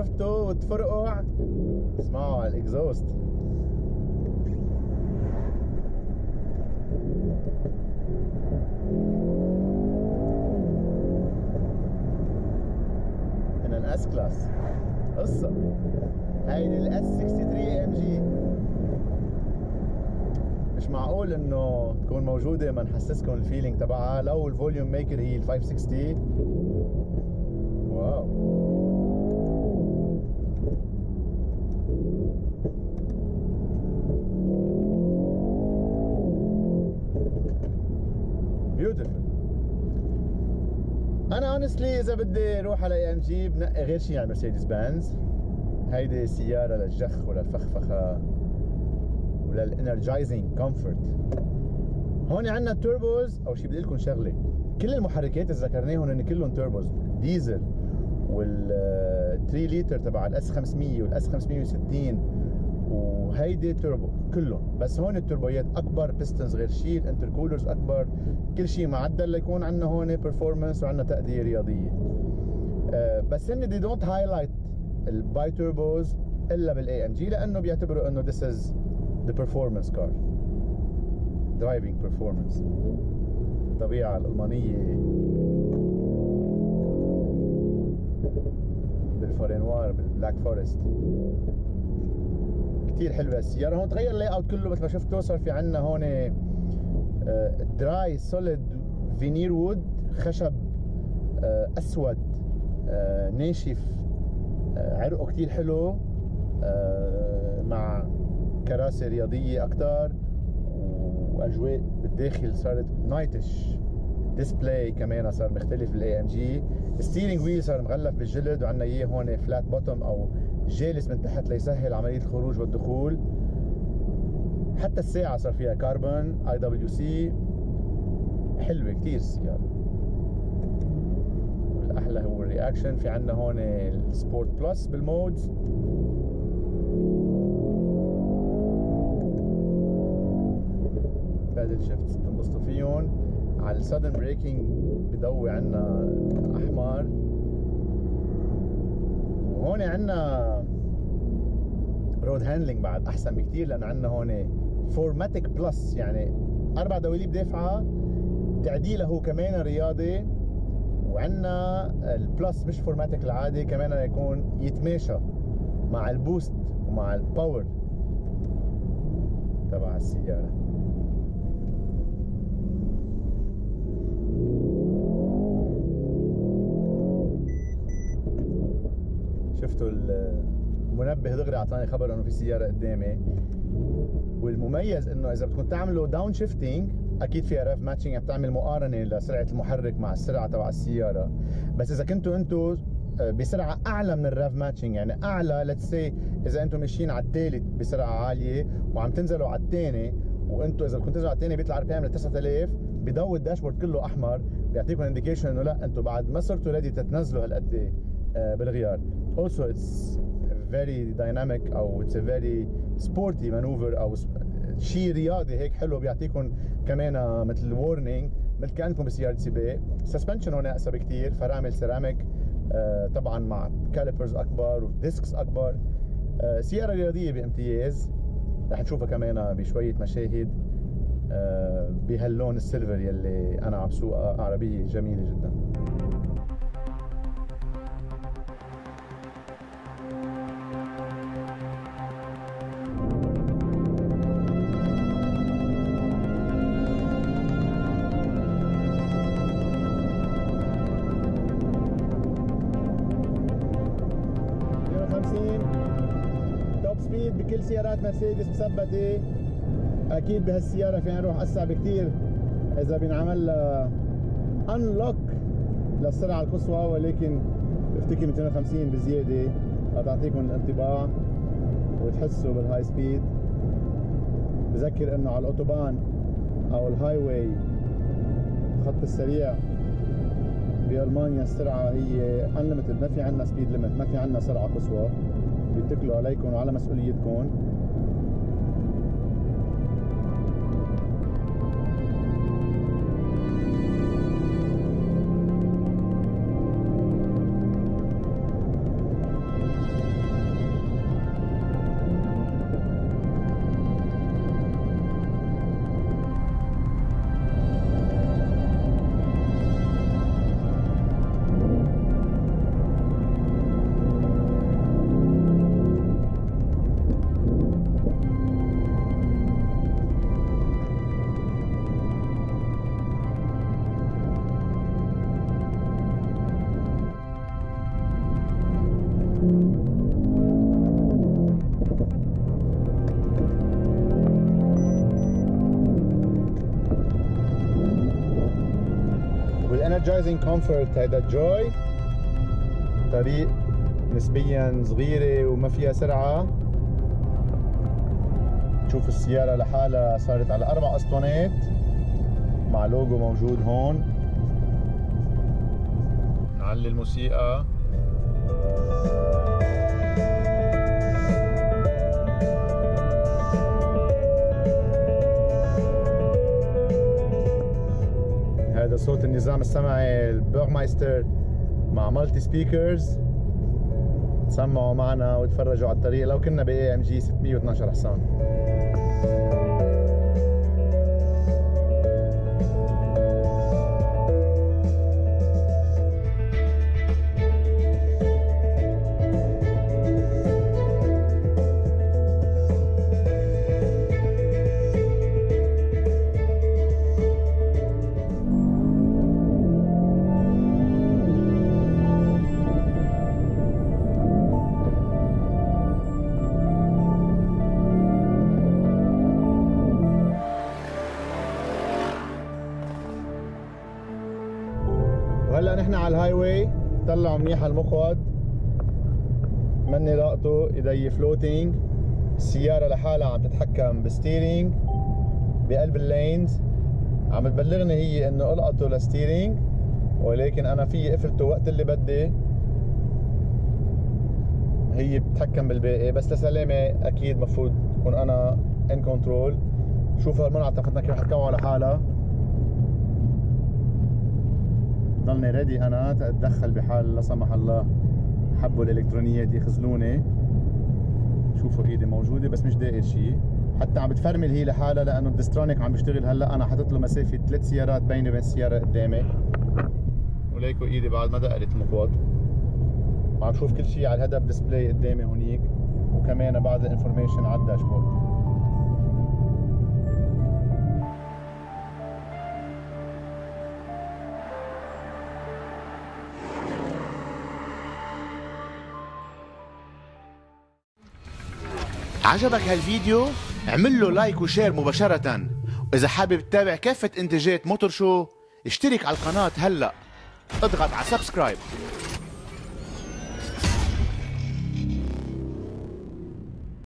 عرفتوا وتفرقوا. اسمعوا على الاكزوست. انا الاس كلاس قصه. هيدي الاس 63 ام جي. مش معقول انه تكون موجوده ما نحسسكم الفيلينج تبعها. لو الفوليوم ميكر هي ال 560. واو. انا اونستلي اذا بدي اروح على ام جي بنقي غير شيء على مرسيدس بنز. هيدي سياره للجخ وللفخفخه وللانرجايزنج كومفورت. هون عندنا التوربوز. اول شيء بدي اقول لكم شغله، كل المحركات اللي ذكرناهم هن كلهم توربوز ديزل، وال 3 لتر تبع الاس 500 والاس 560 وهيدي توربو كلهم. بس هون التوربويات اكبر، بيستن صغير شيء، الانتركولرز اكبر، كل شيء معدل ليكون عندنا هون بيرفورمانس وعندنا تأدية رياضية. بس هن دي دونت هايلايت الباي توربوز الا بالاي ام جي، لانه بيعتبروا انه ذس از ذا بيرفورمانس كار، درايفنج بيرفورمانس. الطبيعة الألمانية بالفورينوار بالبلاك فورست. كثير حلوه السياره. هون تغير اللاي اوت كله مثل ما شفتوا. صار في عندنا هون دراي سوليد فينير وود، خشب اسود ناشف، عرقه كثير حلو، مع كراسي رياضيه اكثر واجواء بالداخل صارت نايتش. ديسبلاي كمان صار مختلف بالاي ام جي. الستيرنج ويل صار مغلف بالجلد وعندنا اياه هون فلات بوتوم او جالس من تحت ليسهل عملية الخروج والدخول. حتى الساعة صار فيها كاربون اي دبليو سي. حلوة كتير السيارة. والأحلى هو الرياكشن. في عندنا هون السبورت بلس بالمودز. بادل شيفتس بتنبسطوا فيهم. على السادن بريكنج بضوي عندنا أحمر. هون عندنا رود هاندلنج بعد احسن بكثير، لانه عندنا هون 4MATIC بلس، يعني 4 دواليب دافعه، تعديله هو كمان رياضي. وعندنا البلس مش 4MATIC العادي، كمان يكون يتماشى مع البوست ومع الباور تبع السياره. شفتوا المنبه دغري اعطاني خبر انه في سياره قدامي. والمميز انه اذا بدكم تعملوا داون شيفتنج، اكيد فيها رف ماتشنج، بتعمل مقارنه لسرعه المحرك مع السرعه تبع السياره. بس اذا كنتوا انتم بسرعه اعلى من الرف ماتشنج، يعني اعلى، ليتس سي اذا انتم ماشيين على الثالث بسرعه عاليه وعم تنزلوا على الثاني، وانتم اذا كنتوا تنزلوا على الثاني بيطلع ار بي ام ل 9000، بضوي الداشبورد كله احمر، بيعطيكم انديكيشن انه لا، انتم بعد ما صرتوا ريدي تتنزلوا هالقد بالغيار. Also it's very dynamic أو it's a very sporty maneuver أو شيء رياضي هيك حلو. بيعطيكم كمان مثل warning، مثل كأنكم بسيارة سباق. suspension هون أقسى بكتير، فرامل سيراميك طبعا مع calipers أكبر وديسكس أكبر. سيارة رياضية بامتياز. رح نشوفها كمان بشوية مشاهد بهاللون السيلفر يلي أنا عم سوقها. عربية جميلة جدا. كل سيارات مرسيدس مثبته. اكيد بهالسياره فينا نروح اسرع بكثير اذا بينعمل انلوك للسرعه القصوى، ولكن بفتكر 250 بزياده لتعطيكم الانطباع وتحسوا بالهاي سبيد. بذكر انه على الاوتوبان او الهاي واي، الخط السريع بالمانيا، السرعه هي انليمتد، ما في عندنا سبيد ليمت، ما في عندنا سرعه قصوى. بيتكلوا عليكم وعلى مسؤوليتكم. energizing comfort. هيدا جوي طريق نسبيا صغيرة وما فيها سرعة. تشوف السيارة لحالها صارت على 4 أسطوانات مع لوجو موجود هون. نعلي الموسيقى. هذا صوت النظام السمعي البورمايستر مع مالتي سبيكرز. تسمعوا معنا وتفرجوا على الطريق لو كنا ب AMG 612 حصان. هلا نحن على الهاي واي. طلعوا منيح على المقود، مني لاقطه، ايدي فلوتينج. السياره لحالها عم تتحكم بالستيرينج بقلب اللينز. عم تبلغني هي انه القطه للستيرينج، ولكن انا فيي افرته وقت اللي بدي. هي بتتحكم بالباقي، بس لسلامه اكيد مفروض اكون انا ان كنترول. شوف هالمنعطفتنا كيف رح تكون لحالها. ضلني ريدي انا اتدخل بحال لا سمح الله حبوا الالكترونيات يخزلوني. شوفوا ايدي موجوده بس مش داير شيء، حتى عم بتفرمل هي لحالها لانه الدسترونيك عم بيشتغل. هلا انا حاطط له مسافه 3 سيارات بيني وبين السياره قدامي، وليكو ايدي بعد ما دقلت المقود. عم بشوف كل شيء على الهدف ديسبلاي قدامي هونيك، وكمان بعض الانفورميشن على الداشبورد. عجبك هالفيديو؟ اعمل له لايك وشير مباشرة، وإذا حابب تتابع كافة إنتاجات موتور شو اشترك على القناة هلأ، اضغط على سبسكرايب.